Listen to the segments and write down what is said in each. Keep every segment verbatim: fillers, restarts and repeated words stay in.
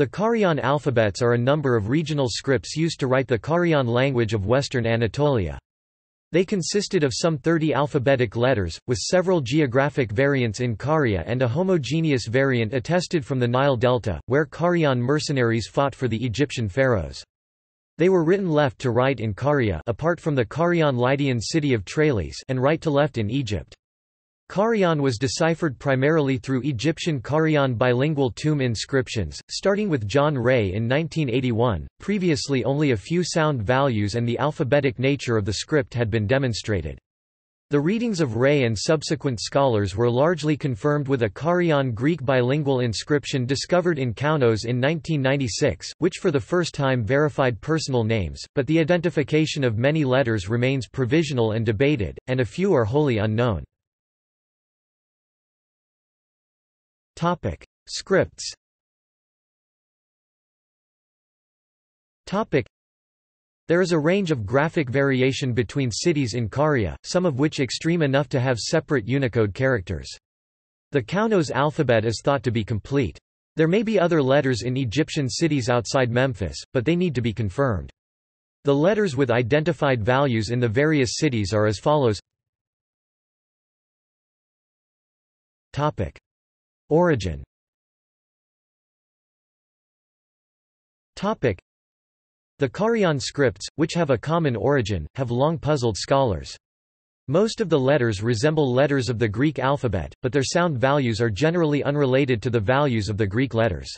The Carian alphabets are a number of regional scripts used to write the Carian language of western Anatolia. They consisted of some thirty alphabetic letters, with several geographic variants in Caria and a homogeneous variant attested from the Nile Delta, where Carian mercenaries fought for the Egyptian pharaohs. They were written left to right in Caria apart from the Carian Lydian city of Tralleis and right to left in Egypt. Carian was deciphered primarily through Egyptian Carian bilingual tomb inscriptions, starting with John Ray in nineteen eighty-one. Previously only a few sound values and the alphabetic nature of the script had been demonstrated. The readings of Ray and subsequent scholars were largely confirmed with a Carian Greek bilingual inscription discovered in Kaunos in nineteen ninety-six, which for the first time verified personal names, but the identification of many letters remains provisional and debated, and a few are wholly unknown. Topic: Scripts. Topic: There is a range of graphic variation between cities in Caria, some of which extreme enough to have separate Unicode characters. The Kaunos alphabet is thought to be complete. There may be other letters in Egyptian cities outside Memphis, but they need to be confirmed. The letters with identified values in the various cities are as follows. Topic: Origin. Topic: The Carian scripts, which have a common origin, have long puzzled scholars. Most of the letters resemble letters of the Greek alphabet, but their sound values are generally unrelated to the values of the Greek letters.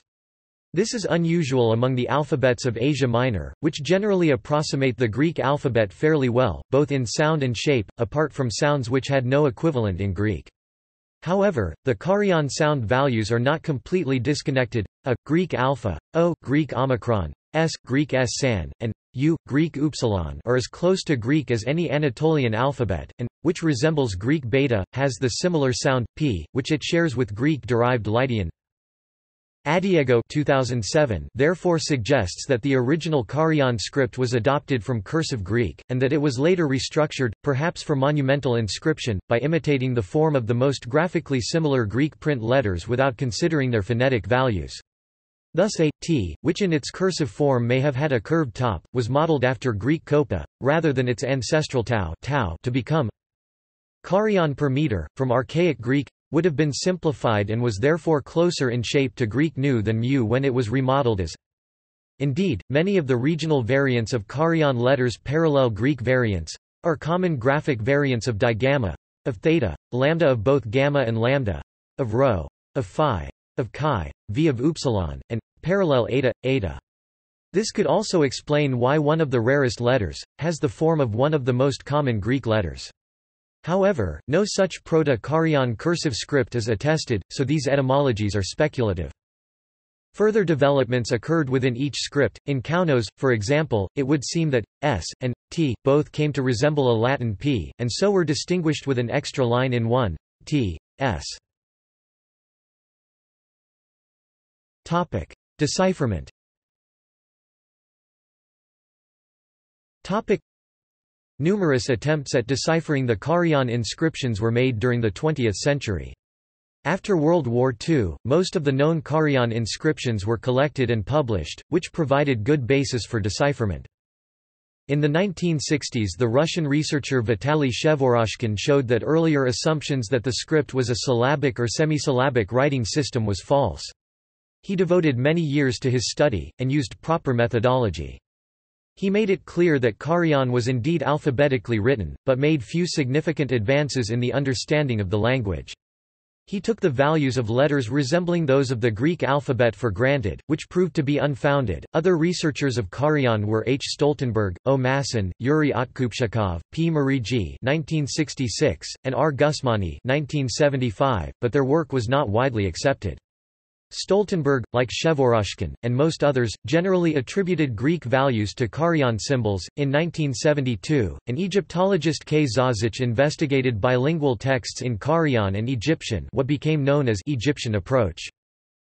This is unusual among the alphabets of Asia Minor, which generally approximate the Greek alphabet fairly well, both in sound and shape, apart from sounds which had no equivalent in Greek. However, the Carian sound values are not completely disconnected. A, Greek alpha, O, Greek omicron, S, Greek S san, and U, Greek upsilon are as close to Greek as any Anatolian alphabet, and, which resembles Greek beta, has the similar sound, P, which it shares with Greek-derived Lydian. Adiego two thousand seven therefore suggests that the original Carian script was adopted from cursive Greek, and that it was later restructured, perhaps for monumental inscription, by imitating the form of the most graphically similar Greek print letters without considering their phonetic values. Thus a, t, which in its cursive form may have had a curved top, was modeled after Greek kopa, rather than its ancestral tau, tau to become Carian per meter, from archaic Greek, would have been simplified and was therefore closer in shape to Greek nu than mu when it was remodeled as. Indeed, many of the regional variants of Carian letters parallel Greek variants, are common graphic variants of digamma, of theta, lambda of both gamma and lambda, of rho, of phi, of chi, v of upsilon, and, parallel eta, eta. This could also explain why one of the rarest letters, has the form of one of the most common Greek letters. However, no such Proto-Carian cursive script is attested, so these etymologies are speculative. Further developments occurred within each script. In Kaunos, for example, it would seem that S and T both came to resemble a Latin P, and so were distinguished with an extra line in one T S. Topic: Decipherment. Topic: Numerous attempts at deciphering the Carian inscriptions were made during the twentieth century. After World War Two, most of the known Carian inscriptions were collected and published, which provided good basis for decipherment. In the nineteen sixties, the Russian researcher Vitaly Shevoroshkin showed that earlier assumptions that the script was a syllabic or semisyllabic writing system was false. He devoted many years to his study, and used proper methodology. He made it clear that Carian was indeed alphabetically written, but made few significant advances in the understanding of the language. He took the values of letters resembling those of the Greek alphabet for granted, which proved to be unfounded. Other researchers of Carian were H. Stoltenberg, O. Masson, Yuri Otkupchakov, P. Mariji (nineteen sixty-six), and R. Gusmani (nineteen seventy-five), but their work was not widely accepted. Stoltenberg, like Shevoroshkin, and most others, generally attributed Greek values to Carian symbols. In nineteen seventy-two, an Egyptologist K. Zazich investigated bilingual texts in Carian and Egyptian, what became known as Egyptian approach.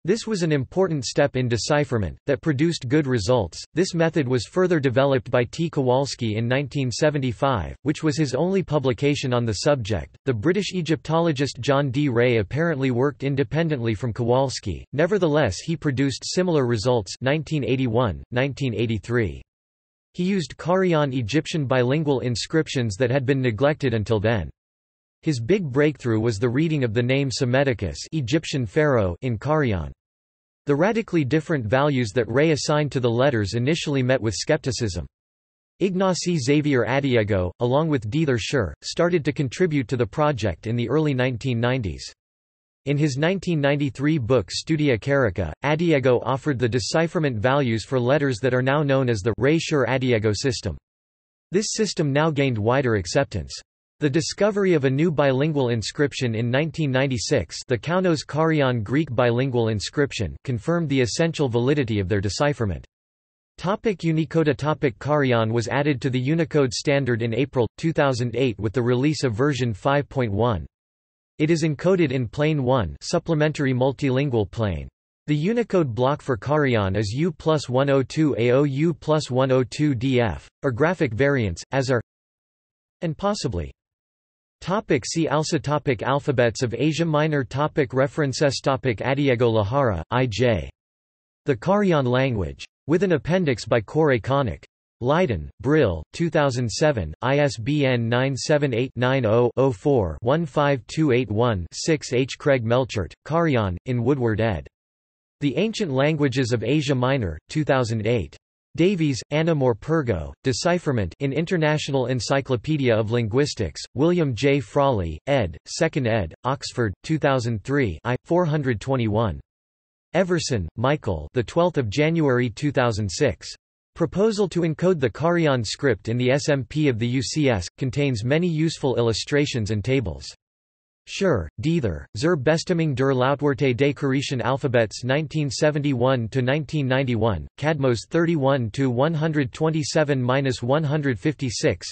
This was an important step in decipherment, that produced good results. This method was further developed by T. Kowalski in nineteen seventy-five, which was his only publication on the subject. The British Egyptologist John D. Ray apparently worked independently from Kowalski, nevertheless he produced similar results nineteen eighty-one, nineteen eighty-three. He used Carian Egyptian bilingual inscriptions that had been neglected until then. His big breakthrough was the reading of the name Semeticus, Egyptian pharaoh, in Carian. The radically different values that Ray assigned to the letters initially met with skepticism. Ignasi Xavier Adiego, along with Dieter Schürr, started to contribute to the project in the early nineteen nineties. In his nineteen ninety-three book Studia Carica, Adiego offered the decipherment values for letters that are now known as the Ray-Schürr-Adiego system. This system now gained wider acceptance. The discovery of a new bilingual inscription in nineteen ninety-six, the Kaunos Carian Greek bilingual inscription, confirmed the essential validity of their decipherment. Topic Unicode topic Carian was added to the Unicode standard in April two thousand eight with the release of version five point one. It is encoded in Plane one, supplementary multilingual plane. The Unicode block for Carian is U plus one oh two A O U plus one oh two D F, or graphic variants, as are and possibly. Topic see also topic Alphabets of Asia Minor topic References topic Adiego Lahara, I J. The Carian Language. With an appendix by Corey Connick. Leiden, Brill, two thousand seven, I S B N nine seven eight, nine zero, zero four, one five two eight one, six. H. Craig Melchert, Carian, in Woodward ed. The Ancient Languages of Asia Minor, two thousand eight. Davies, Anna Morpurgo, Decipherment in International Encyclopedia of Linguistics, William J. Frawley, ed., second ed., Oxford, two thousand three I, four twenty-one. Everson, Michael twelfth of January two thousand six. Proposal to encode the Carian script in the S M P of the U C S, contains many useful illustrations and tables. Schürr, Dieter, zur Bestimmung der Lautwerte des Carischen Alphabets nineteen seventy-one to nineteen ninety-one, Cadmos thirty-one to one twenty-seven to one fifty-six.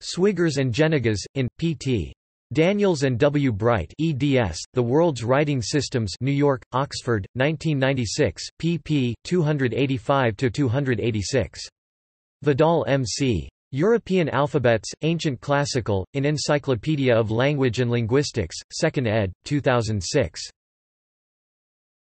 Swiggers and Jenigas, in, P T. Daniels and W. Bright eds, The World's Writing Systems New York, Oxford, nineteen ninety-six, pp. two eighty-five to two eighty-six. Vidal M C. European Alphabets, Ancient Classical, in Encyclopedia of Language and Linguistics, second ed., two thousand six.